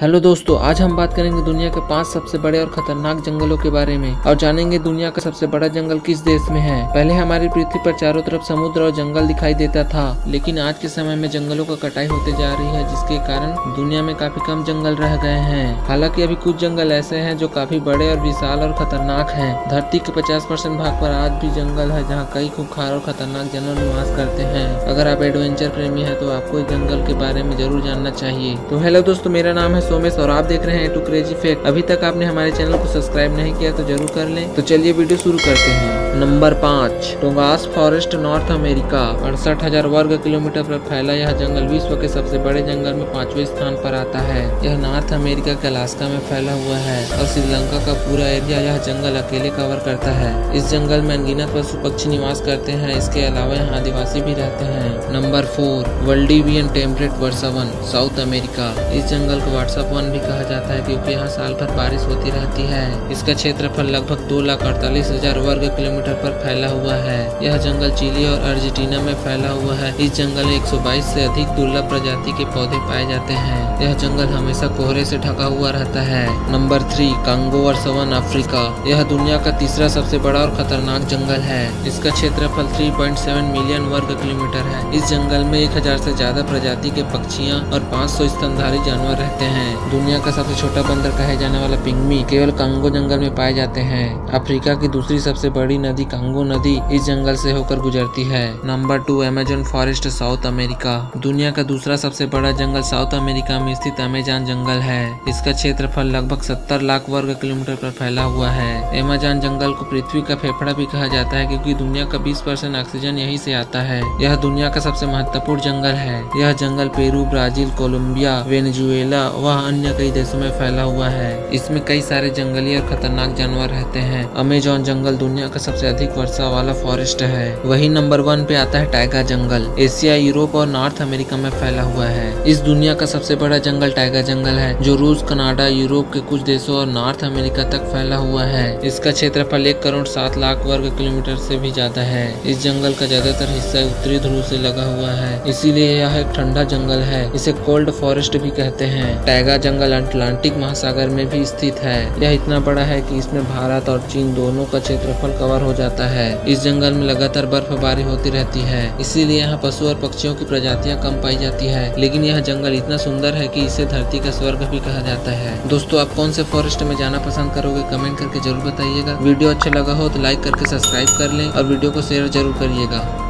Hello दोस्तों, आज हम बात करेंगे दुनिया के 5 सबसे बड़े और खतरनाक जंगलों के बारे में और जानेंगे दुनिया का सबसे बड़ा जंगल किस देश में है। पहले हमारी पृथ्वी पर चारों तरफ समुद्र और जंगल दिखाई देता था, लेकिन आज के समय में जंगलों का कटाई होते जा रही है, जिसके कारण दुनिया में काफी कम जंगल रह गए हैं। हालांकि अभी कुछ जंगल ऐसे है जो काफी बड़े और विशाल और खतरनाक है। धरती के 50% भाग पर आज भी जंगल है, जहाँ कई खूंखार और खतरनाक जानवर निवास करते हैं। अगर आप एडवेंचर प्रेमी है तो आपको इस जंगल के बारे में जरूर जानना चाहिए। तो हेलो दोस्तों, मेरा नाम है सोमेश और आप देख रहे हैं A2 Crazy Facts। अभी तक आपने हमारे चैनल को सब्सक्राइब नहीं किया तो जरूर कर लें। तो चलिए वीडियो शुरू करते हैं। Number 5, Tongass forest, North America. 68,000 वर्ग किलोमीटर पर फैला यह जंगल विश्व के सबसे बड़े जंगल में 5वें स्थान पर आता है। यह नॉर्थ अमेरिका के अलास्का में फैला हुआ है और श्रीलंका का पूरा एरिया यह जंगल अकेले कवर करता है। इस जंगल में अनगिनत पशु पक्षी निवास करते हैं। इसके अलावा यहाँ आदिवासी भी रहते हैं। नंबर 4, वल्डीवियन टेम्परेट वर्सवन, साउथ अमेरिका। इस जंगल को व्हाट्सएप वन भी कहा जाता है क्योंकि यहाँ साल भर बारिश होती रहती है। इसका क्षेत्रफल लगभग 2,48,000 वर्ग किलोमीटर पर फैला हुआ है। यह जंगल चिली और अर्जेंटीना में फैला हुआ है। इस जंगल में 122 से अधिक दुर्लभ प्रजाति के पौधे पाए जाते हैं। यह जंगल हमेशा कोहरे से ढका हुआ रहता है। नंबर 3, कांगो वर्सवन, अफ्रीका। यह दुनिया का तीसरा सबसे बड़ा और खतरनाक जंगल है। इसका क्षेत्रफल 3.7 मिलियन वर्ग किलोमीटर है। इस जंगल में 1,000 से ज्यादा प्रजाति के पक्षियाँ और 500 स्तनधारी जानवर रहते हैं। दुनिया का सबसे छोटा बंदर कहे जाने वाला पिग्मी केवल कांगो जंगल में पाए जाते हैं। अफ्रीका की दूसरी सबसे बड़ी नदी कांगो नदी इस जंगल से होकर गुजरती है। Number 2, Amazon forest, South America. दुनिया का दूसरा सबसे बड़ा जंगल साउथ अमेरिका में स्थित अमेज़न जंगल है। इसका क्षेत्रफल लगभग 70 लाख वर्ग किलोमीटर पर फैला हुआ है। अमेज़न जंगल को पृथ्वी का फेफड़ा भी कहा जाता है क्योंकि दुनिया का 20% ऑक्सीजन यही से आता है। यह दुनिया का सबसे महत्वपूर्ण जंगल है। यह जंगल पेरू, ब्राजील, कोलम्बिया, वेनेजुएला वह अन्य कई देशों में फैला हुआ है। इसमें कई सारे जंगली और खतरनाक जानवर रहते हैं। अमेज़न जंगल दुनिया का सबसे अधिक वर्षा वाला फॉरेस्ट है। वही नंबर 1 पे आता है टाइगा जंगल। एशिया, यूरोप और नॉर्थ अमेरिका में फैला हुआ है। इस दुनिया का सबसे बड़ा जंगल टाइगा जंगल है जो रूस, कनाडा, यूरोप के कुछ देशों और नॉर्थ अमेरिका तक फैला हुआ है। इसका क्षेत्रफल 1,07,00,000 वर्ग किलोमीटर से भी ज्यादा है। इस जंगल का ज्यादातर हिस्सा उत्तरी ध्रुव से लगा हुआ है, इसीलिए यह एक ठंडा जंगल है। इसे कोल्ड फॉरेस्ट भी कहते हैं। टाइगा जंगल अटलांटिक महासागर में भी स्थित है। यह इतना बड़ा है कि इसमें भारत और चीन दोनों का क्षेत्रफल कवर हो जाता है। इस जंगल में लगातार बर्फबारी होती रहती है, इसीलिए यहाँ पशु और पक्षियों की प्रजातियाँ कम पाई जाती है। लेकिन यह जंगल इतना सुंदर है कि इसे धरती का स्वर्ग भी कहा जाता है। दोस्तों, आप कौन से फॉरेस्ट में जाना पसंद करोगे, कमेंट करके जरूर बताइएगा। वीडियो अच्छा लगा हो तो लाइक करके सब्सक्राइब कर लें और वीडियो को शेयर जरूर करिएगा।